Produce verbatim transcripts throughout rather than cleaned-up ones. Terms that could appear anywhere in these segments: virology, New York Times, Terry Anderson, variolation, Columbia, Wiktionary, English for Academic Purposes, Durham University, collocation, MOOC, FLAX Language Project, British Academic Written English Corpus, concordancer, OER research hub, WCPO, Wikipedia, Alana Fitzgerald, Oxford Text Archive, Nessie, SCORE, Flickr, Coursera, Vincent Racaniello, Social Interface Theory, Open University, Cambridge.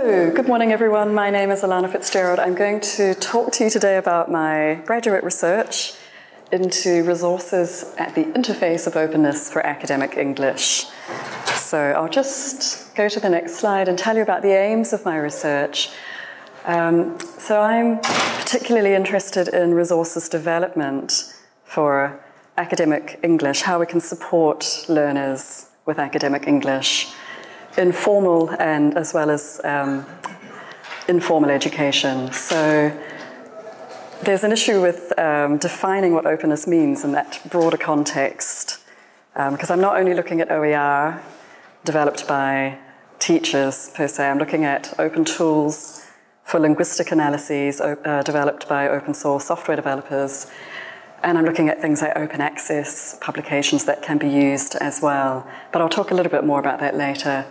So, good morning everyone, my name is Alana Fitzgerald. I'm going to talk to you today about my graduate research into resources at the interface of openness for academic English. So I'll just go to the next slide and tell you about the aims of my research. Um, so I'm particularly interested in resources development for academic English, how we can support learners with academic English in formal and as well as um, informal education. So there's an issue with um, defining what openness means in that broader context, because um, I'm not only looking at O E R developed by teachers per se, I'm looking at open tools for linguistic analyses uh, developed by open source software developers, and I'm looking at things like open access publications that can be used as well. But I'll talk a little bit more about that later.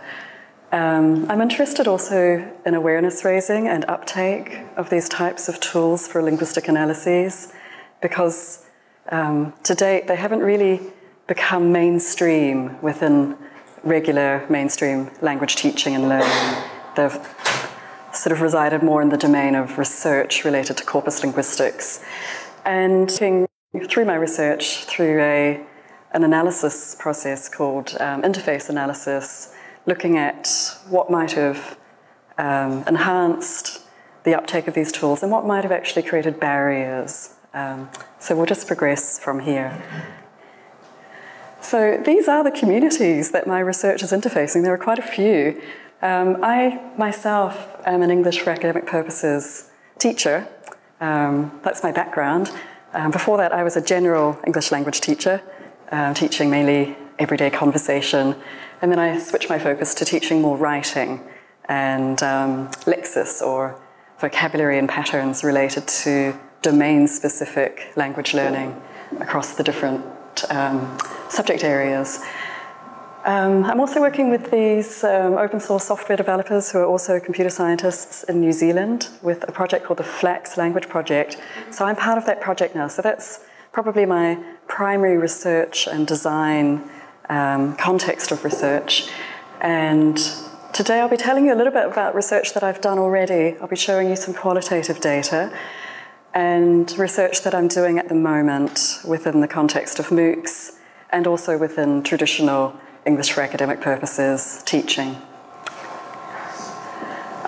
Um, I'm interested also in awareness raising and uptake of these types of tools for linguistic analyses, because um, to date they haven't really become mainstream within regular mainstream language teaching and learning. They've sort of resided more in the domain of research related to corpus linguistics. And through my research, through a, an analysis process called um, interface analysis, looking at what might have um, enhanced the uptake of these tools and what might have actually created barriers. Um, so we'll just progress from here. So these are the communities that my research is interfacing. There are quite a few. Um, I myself am an English for Academic Purposes teacher. Um, that's my background. Um, before that, I was a general English language teacher, um, teaching mainly everyday conversation. And then I switched my focus to teaching more writing and um, lexis, or vocabulary and patterns related to domain-specific language learning across the different um, subject areas. Um, I'm also working with these um, open source software developers who are also computer scientists in New Zealand with a project called the FLAX Language Project. So I'm part of that project now. So that's probably my primary research and design Um, context of research, and today I'll be telling you a little bit about research that I've done already. I'll be showing you some qualitative data and research that I'm doing at the moment within the context of MOOCs and also within traditional English for Academic Purposes teaching.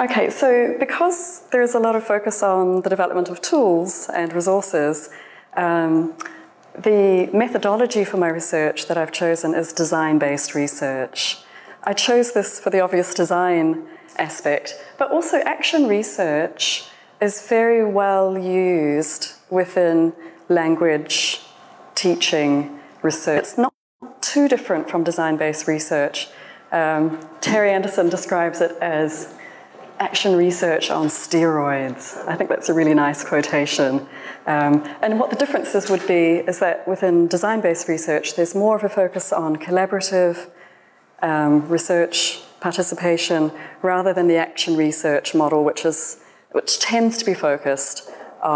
Okay, so because there is a lot of focus on the development of tools and resources, um, the methodology for my research that I've chosen is design-based research. I chose this for the obvious design aspect, but also action research is very well used within language teaching research. It's not too different from design-based research. Um, Terry Anderson describes it as action research on steroids. I think that's a really nice quotation. Um, and what the differences would be is that within design-based research, there's more of a focus on collaborative um, research participation rather than the action research model, which is which tends to be focused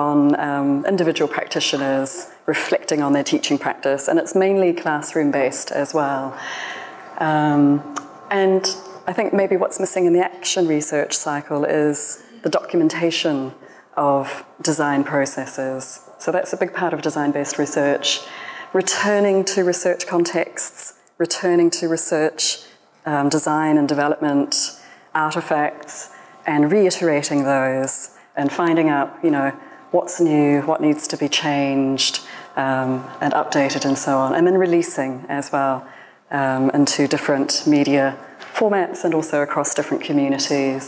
on um, individual practitioners reflecting on their teaching practice, and it's mainly classroom-based as well. Um, and I think maybe what's missing in the action research cycle is the documentation of design processes. So that's a big part of design-based research. Returning to research contexts, returning to research um, design and development artifacts, and reiterating those and finding out, you know, what's new, what needs to be changed um, and updated and so on, and then releasing as well um, into different media formats and also across different communities.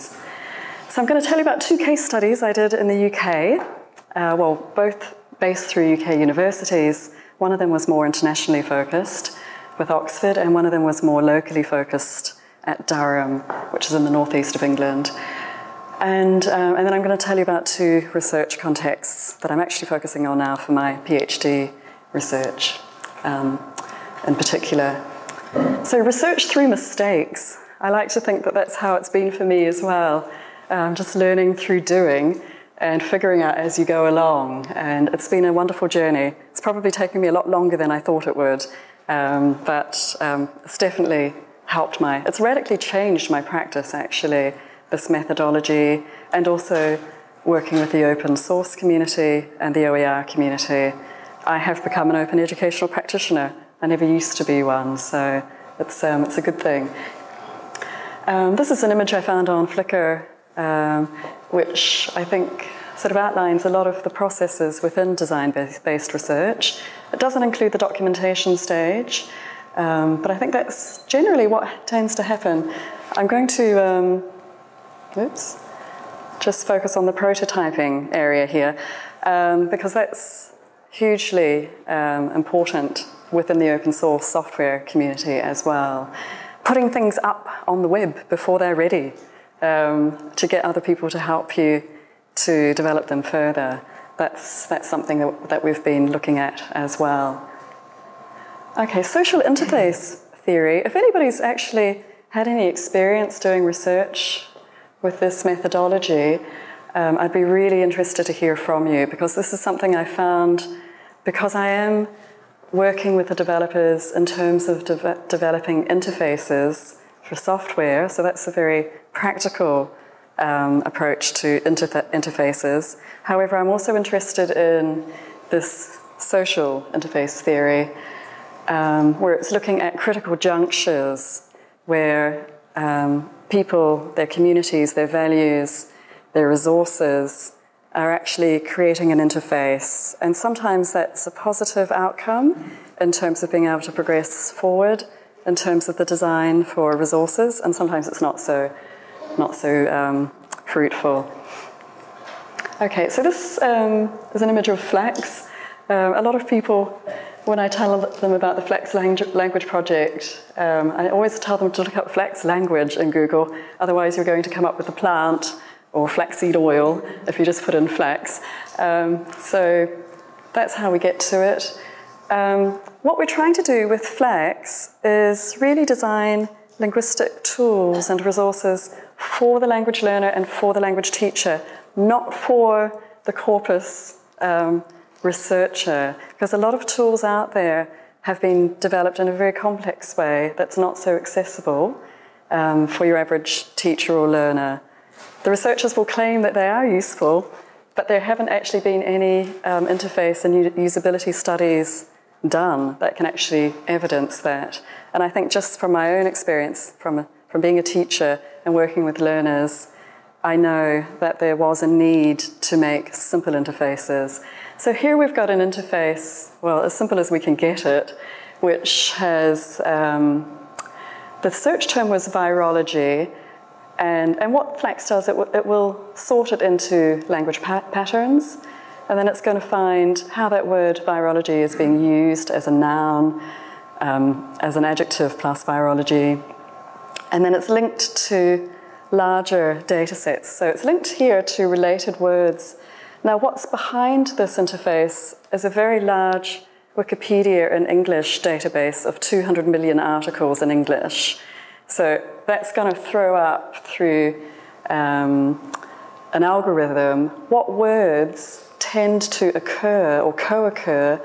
So I'm going to tell you about two case studies I did in the U K, uh, well, both based through U K universities. One of them was more internationally focused with Oxford, and one of them was more locally focused at Durham, which is in the northeast of England. And, um, and then I'm going to tell you about two research contexts that I'm actually focusing on now for my PhD research um, in particular. So research through mistakes. I like to think that that's how it's been for me as well. Um, just learning through doing and figuring out as you go along. And it's been a wonderful journey. It's probably taken me a lot longer than I thought it would. Um, but um, it's definitely helped my, it's radically changed my practice actually. this methodology, and also working with the open source community and the O E R community, I have become an open educational practitioner. I never used to be one, so it's, um, it's a good thing. Um, this is an image I found on Flickr, um, which I think sort of outlines a lot of the processes within design-based research. It doesn't include the documentation stage, um, but I think that's generally what tends to happen. I'm going to, um, oops, just focus on the prototyping area here, um, because that's hugely um, important within the open source software community as well. Putting things up on the web before they're ready, um, to get other people to help you to develop them further. That's, that's something that, that we've been looking at as well. Okay, social interface theory. If anybody's actually had any experience doing research with this methodology, um, I'd be really interested to hear from you, because this is something I found, because I am working with the developers in terms of de- developing interfaces for software, so that's a very practical um, approach to interfa- interfaces. However, I'm also interested in this social interface theory, um, where it's looking at critical junctures where um, people, their communities, their values, their resources are actually creating an interface. And sometimes that's a positive outcome in terms of being able to progress forward in terms of the design for resources, and sometimes it's not so, not so um, fruitful. Okay, so this um, is an image of FLAX. Um, a lot of people, when I tell them about the FLAX Language Project, um, I always tell them to look up FLAX Language in Google, otherwise you're going to come up with a plant or flaxseed oil if you just put in flax. Um, so that's how we get to it. Um, what we're trying to do with FLAX is really design linguistic tools and resources for the language learner and for the language teacher, not for the corpus um, researcher, because a lot of tools out there have been developed in a very complex way that's not so accessible um, for your average teacher or learner. The researchers will claim that they are useful, but there haven't actually been any um, interface and usability studies done that can actually evidence that. And I think just from my own experience, from, from being a teacher and working with learners, I know that there was a need to make simple interfaces. So here we've got an interface, well, as simple as we can get it, which has, um, the search term was virology, and, and what FLAX does, it, it will sort it into language pat patterns, and then it's going to find how that word virology is being used as a noun, um, as an adjective plus virology, and then it's linked to larger data sets. So it's linked here to related words. Now what's behind this interface is a very large Wikipedia in English database of two hundred million articles in English. So that's going to throw up through um, an algorithm what words tend to occur or co-occur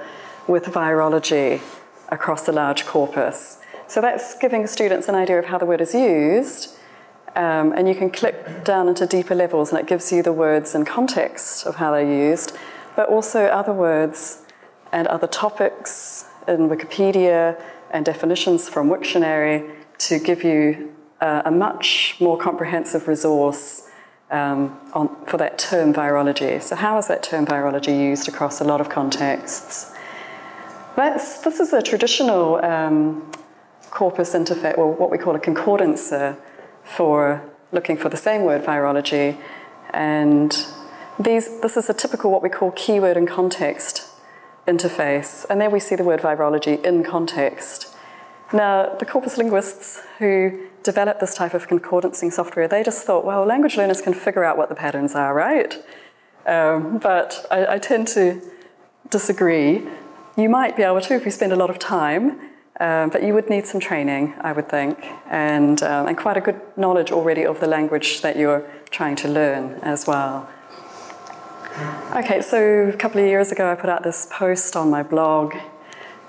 with virology across a large corpus. So that's giving students an idea of how the word is used, um, and you can click down into deeper levels and it gives you the words in context of how they're used, but also other words and other topics in Wikipedia and definitions from Wiktionary, to give you uh, a much more comprehensive resource um, on, for that term virology. So how is that term virology used across a lot of contexts? That's, this is a traditional um, corpus interface, or what we call a concordancer, for looking for the same word virology. And these, this is a typical what we call keyword and context interface. And there we see the word virology in context. Now, the corpus linguists who developed this type of concordancing software, they just thought, well, language learners can figure out what the patterns are, right? Um, but I, I tend to disagree. You might be able to if you spend a lot of time, um, but you would need some training, I would think, and, um, and quite a good knowledge already of the language that you're trying to learn as well. Okay, so a couple of years ago, I put out this post on my blog,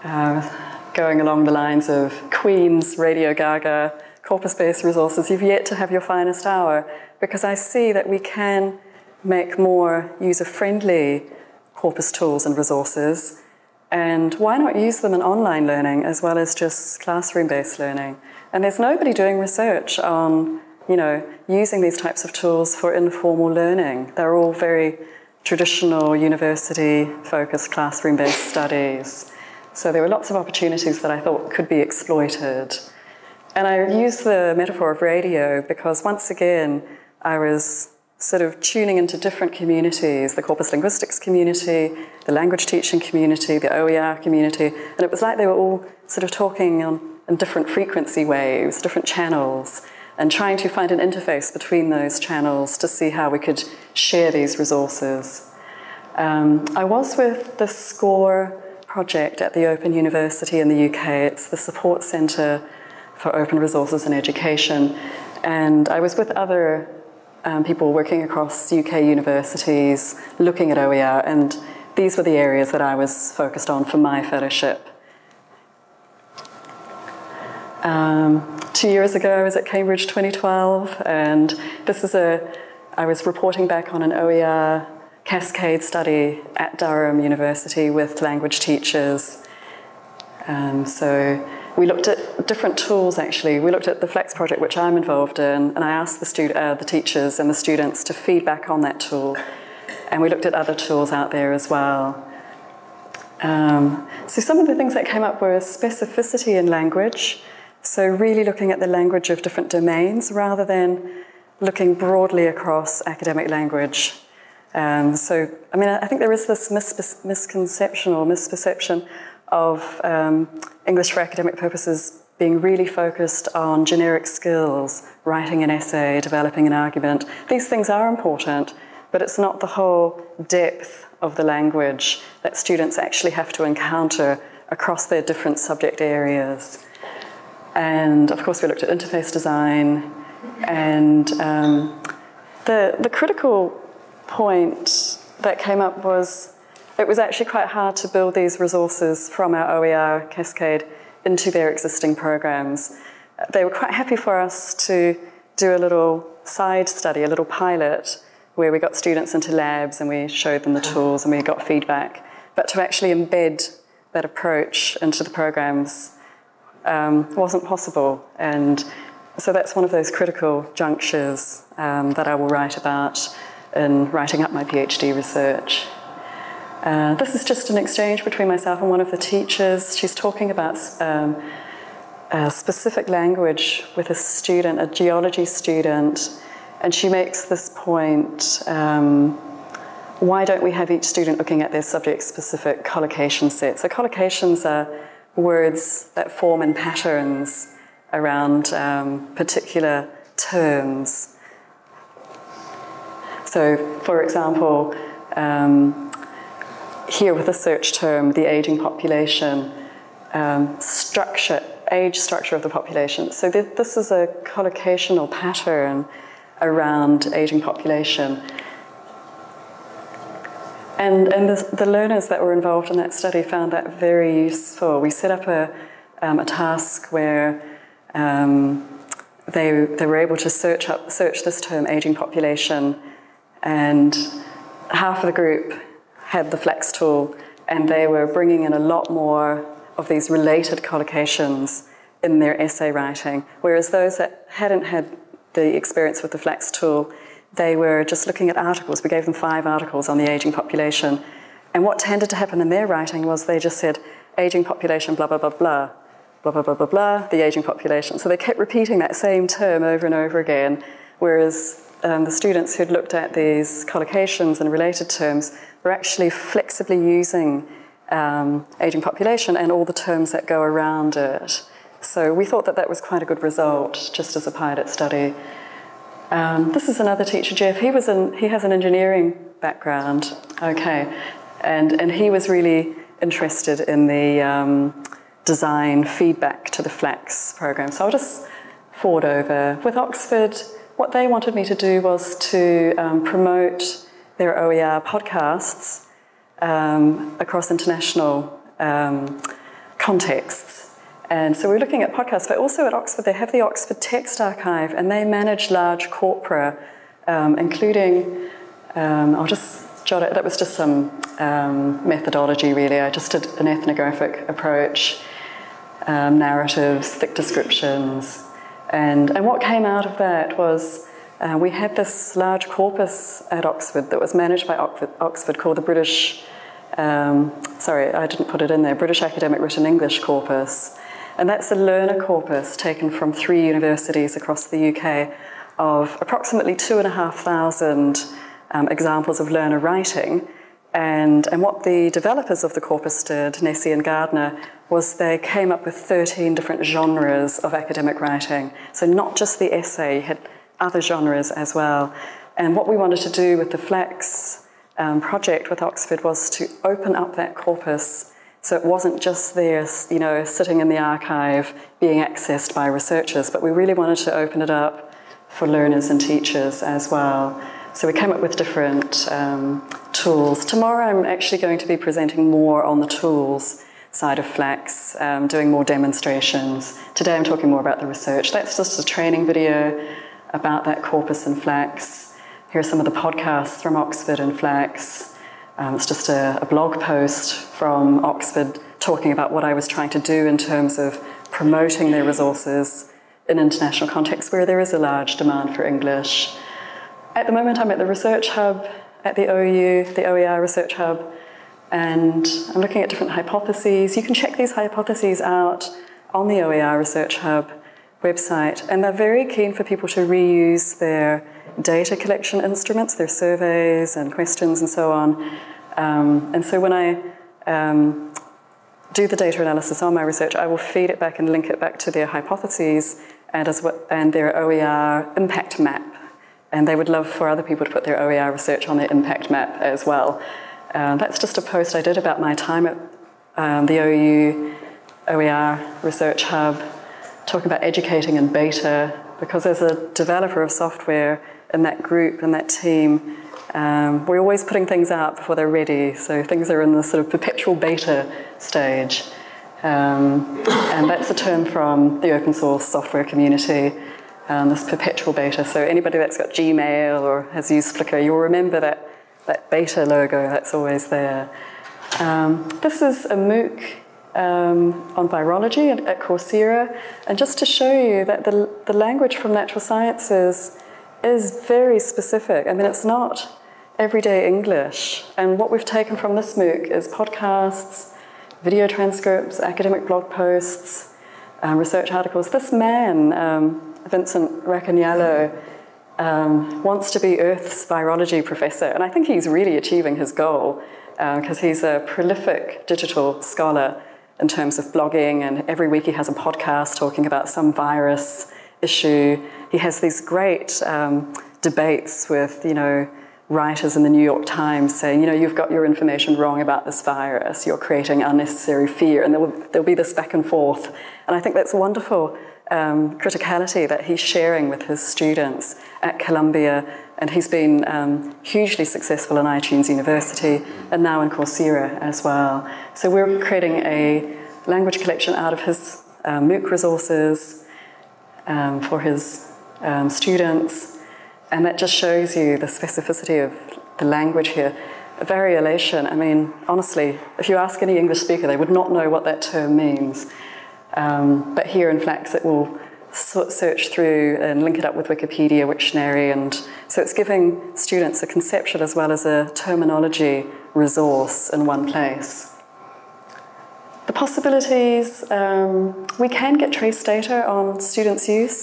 uh, going along the lines of Queen's, Radio Gaga, corpus-based resources, you've yet to have your finest hour, because I see that we can make more user-friendly corpus tools and resources, and why not use them in online learning as well as just classroom-based learning? And there's nobody doing research on, you know, using these types of tools for informal learning. They're all very traditional university-focused classroom-based studies. So there were lots of opportunities that I thought could be exploited. And I use the metaphor of radio because once again, I was sort of tuning into different communities, the corpus linguistics community, the language teaching community, the O E R community, and it was like they were all sort of talking on, on different frequency waves, different channels, and trying to find an interface between those channels to see how we could share these resources. Um, I was with the SCORE project at the Open University in the U K. It's the support centre for open resources in education. And I was with other um, people working across U K universities looking at O E R, and these were the areas that I was focused on for my fellowship. Um, two years ago, I was at Cambridge twenty twelve, and this is a, I was reporting back on an O E R cascade study at Durham University with language teachers. Um, so we looked at different tools, actually. We looked at the FLAX project, which I'm involved in, and I asked the, stud uh, the teachers and the students to feedback on that tool. And we looked at other tools out there as well. Um, so some of the things that came up were specificity in language. So really looking at the language of different domains rather than looking broadly across academic language. Um, so, I mean, I think there is this mis misconception or misperception of um, English for academic purposes being really focused on generic skills, writing an essay, developing an argument. These things are important, but it's not the whole depth of the language that students actually have to encounter across their different subject areas. And of course we looked at interface design, and um, the, the critical point that came up was it was actually quite hard to build these resources from our O E R cascade into their existing programs. They were quite happy for us to do a little side study, a little pilot, where we got students into labs and we showed them the tools and we got feedback. But to actually embed that approach into the programs Um, wasn't possible, and so that's one of those critical junctures um, that I will write about in writing up my PhD research. Uh, this is just an exchange between myself and one of the teachers. She's talking about um, a specific language with a student, a geology student, and she makes this point, um, why don't we have each student looking at their subject-specific collocation sets? So collocations are words that form in patterns around um, particular terms. So, for example, um, here with the search term, the aging population, um, structure, age structure of the population. So th this is a collocational pattern around aging population. And, and the, the learners that were involved in that study found that very useful. We set up a, um, a task where um, they, they were able to search, up, search this term, aging population, and half of the group had the FLAX tool, and they were bringing in a lot more of these related collocations in their essay writing, whereas those that hadn't had the experience with the FLAX tool, they were just looking at articles. We gave them five articles on the ageing population. And what tended to happen in their writing was they just said, ageing population, blah, blah, blah, blah, blah, blah, blah, blah, blah, the ageing population. So they kept repeating that same term over and over again, whereas um, the students who'd looked at these collocations and related terms were actually flexibly using um, ageing population and all the terms that go around it. So we thought that that was quite a good result, just as a pilot study. Um, this is another teacher, Jeff. He was in, he has an engineering background, okay, and and he was really interested in the um, design feedback to the FLAX program. So I'll just forward over. With Oxford, what they wanted me to do was to um, promote their O E R podcasts um, across international um, contexts. And so we were looking at podcasts, but also at Oxford, they have the Oxford Text Archive, and they manage large corpora, um, including, um, I'll just jot it, that was just some um, methodology, really. I just did an ethnographic approach, um, narratives, thick descriptions. And, and what came out of that was uh, we had this large corpus at Oxford that was managed by Oxford called the British, um, sorry, I didn't put it in there, British Academic Written English Corpus. And that's a learner corpus taken from three universities across the U K of approximately two and a half thousand um, examples of learner writing. And, and what the developers of the corpus did, Nessie and Gardner, was they came up with thirteen different genres of academic writing. So not just the essay, you had other genres as well. And what we wanted to do with the FLAX um, project with Oxford was to open up that corpus so it wasn't just there, you know, sitting in the archive being accessed by researchers, but we really wanted to open it up for learners and teachers as well. So we came up with different um, tools. Tomorrow I'm actually going to be presenting more on the tools side of FLAX, um, doing more demonstrations. Today I'm talking more about the research. That's just a training video about that corpus and FLAX. Here are some of the podcasts from Oxford and FLAX. Um, it's just a, a blog post from Oxford talking about what I was trying to do in terms of promoting their resources in international contexts where there is a large demand for English. At the moment I'm at the research hub, at the O U, the O E R research hub, and I'm looking at different hypotheses. You can check these hypotheses out on the O E R research hub website, and they're very keen for people to reuse their data collection instruments, their surveys and questions and so on. Um, and so when I um, do the data analysis on my research, I will feed it back and link it back to their hypotheses and, as well, and their O E R impact map. And they would love for other people to put their O E R research on their impact map as well. Um, that's just a post I did about my time at um, the O U O E R Research Hub, talking about educating in beta, because as a developer of software in that group, in that team, um, we're always putting things out before they're ready. So things are in the sort of perpetual beta stage. Um, and that's a term from the open source software community, um, this perpetual beta. So anybody that's got Gmail or has used Flickr, you'll remember that, that beta logo that's always there. Um, this is a MOOC Um, on virology at, at Coursera, and just to show you that the, the language from natural sciences is very specific. I mean, it's not everyday English, and what we've taken from this MOOC is podcasts, video transcripts, academic blog posts, um, research articles. This man, um, Vincent Racaniello, um, wants to be Earth's virology professor, and I think he's really achieving his goal, because um, he's a prolific digital scholar in terms of blogging, and every week he has a podcast talking about some virus issue. He has these great um, debates with, you know, writers in the New York Times saying, you know, you've got your information wrong about this virus, you're creating unnecessary fear, and there will, there'll be this back and forth. And I think that's wonderful um, criticality that he's sharing with his students at Columbia, and he's been um, hugely successful in iTunes University and now in Coursera as well. So we're creating a language collection out of his uh, MOOC resources um, for his um, students, and that just shows you the specificity of the language here. A variolation, I mean, honestly, if you ask any English speaker, they would not know what that term means. Um, but here in FLAX, it will search through and link it up with Wikipedia, Wiktionary, and so it's giving students a conceptual as well as a terminology resource in one place. The possibilities, um, we can get trace data on students' use.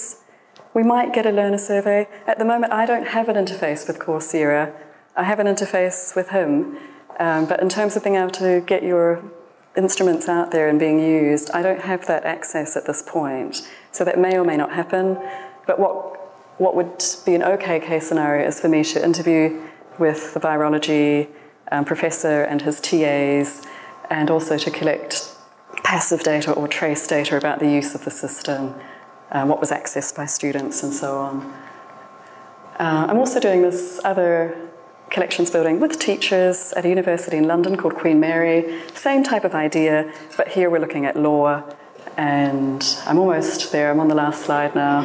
We might get a learner survey. At the moment, I don't have an interface with Coursera. I have an interface with him, um, but in terms of being able to get your instruments out there and being used, I don't have that access at this point. So that may or may not happen, but what, what would be an okay case scenario is for me to interview with the virology um, professor and his T As, and also to collect passive data or trace data about the use of the system, uh, what was accessed by students and so on. Uh, I'm also doing this other collections building with teachers at a university in London called Queen Mary. Same type of idea, but here we're looking at law and I'm almost there, I'm on the last slide now.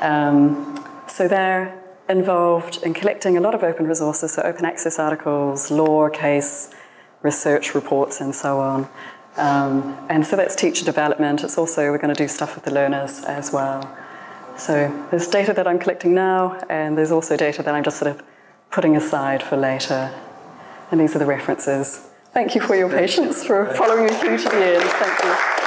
Um, so they're involved in collecting a lot of open resources, so open access articles, lore, case, research reports, and so on. Um, and so that's teacher development. It's also, we're going to do stuff with the learners as well. So there's data that I'm collecting now, and there's also data that I'm just sort of putting aside for later. And these are the references. Thank you for your patience, for following me through to the end. Thank you.